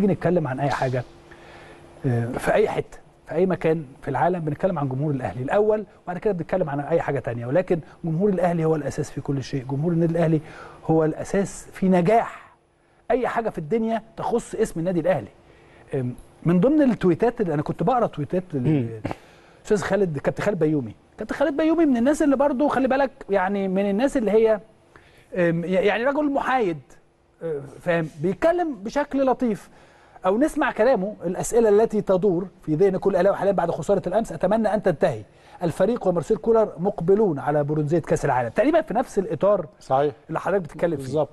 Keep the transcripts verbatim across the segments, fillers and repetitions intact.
بنيجي نتكلم عن اي حاجه في اي حته في اي مكان في العالم بنتكلم عن جمهور الاهلي الاول، وبعد كده بنتكلم عن اي حاجه ثانيه، ولكن جمهور الاهلي هو الاساس في كل شيء. جمهور النادي الاهلي هو الاساس في نجاح اي حاجه في الدنيا تخص اسم النادي الاهلي. من ضمن التويتات اللي انا كنت بقرا تويتات الاستاذ خالد، كابتن خالد بيومي كابتن خالد بيومي من الناس اللي برضه خلي بالك يعني من الناس اللي هي يعني رجل محايد، فاهم، بيتكلم بشكل لطيف او نسمع كلامه. الاسئله التي تدور في ذهن كل اهلاوي حاليا بعد خساره الامس: اتمنى ان تنتهي، الفريق ومارسيل كولر مقبلون على برونزيه كاس العالم. تقريبا في نفس الاطار صحيح اللي حضرتك بتتكلم فيه بالظبط.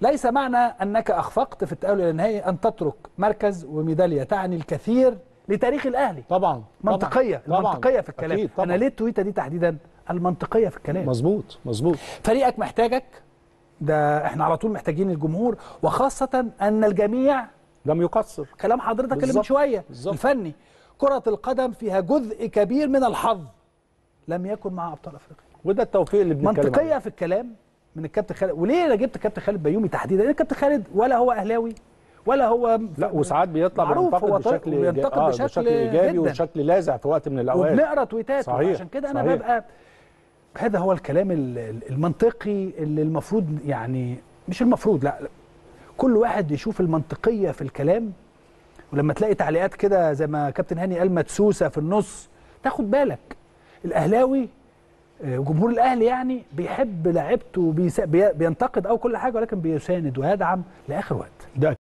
ليس معنى انك اخفقت في التاهل الى النهائي ان تترك مركز وميداليه تعني الكثير لتاريخ الاهلي. طبعا منطقيه طبعًا. المنطقيه في الكلام طبعًا. انا ليه التويته دي تحديدا؟ المنطقيه في الكلام. مظبوط مظبوط. فريقك محتاجك، ده احنا على طول محتاجين الجمهور، وخاصه ان الجميع لم يقصر. كلام حضرتك اللي من شويه الفني، كرة القدم فيها جزء كبير من الحظ لم يكن مع ابطال افريقيا، وده التوفيق اللي بنتكلم عنه. منطقيه في الكلام من الكابتن خالد. وليه انا جبت الكابتن خالد بيومي تحديدا؟ لان الكابتن خالد ولا هو اهلاوي ولا هو لا، وساعات بيطلع بينتقد بشكل بينتقد آه بشكل, بشكل ايجابي وبشكل لاذع في وقت من الاوقات، وبنقرا تويتات. عشان كده انا صحيح. ببقى هذا هو الكلام المنطقي اللي المفروض، يعني مش المفروض، لا كل واحد يشوف المنطقيه في الكلام. ولما تلاقي تعليقات كده زي ما كابتن هاني قال مدسوسه في النص تاخد بالك. الاهلاوي وجمهور الاهلي يعني بيحب لعيبته وبينتقد او كل حاجه، ولكن بيساند ويدعم لاخر وقت.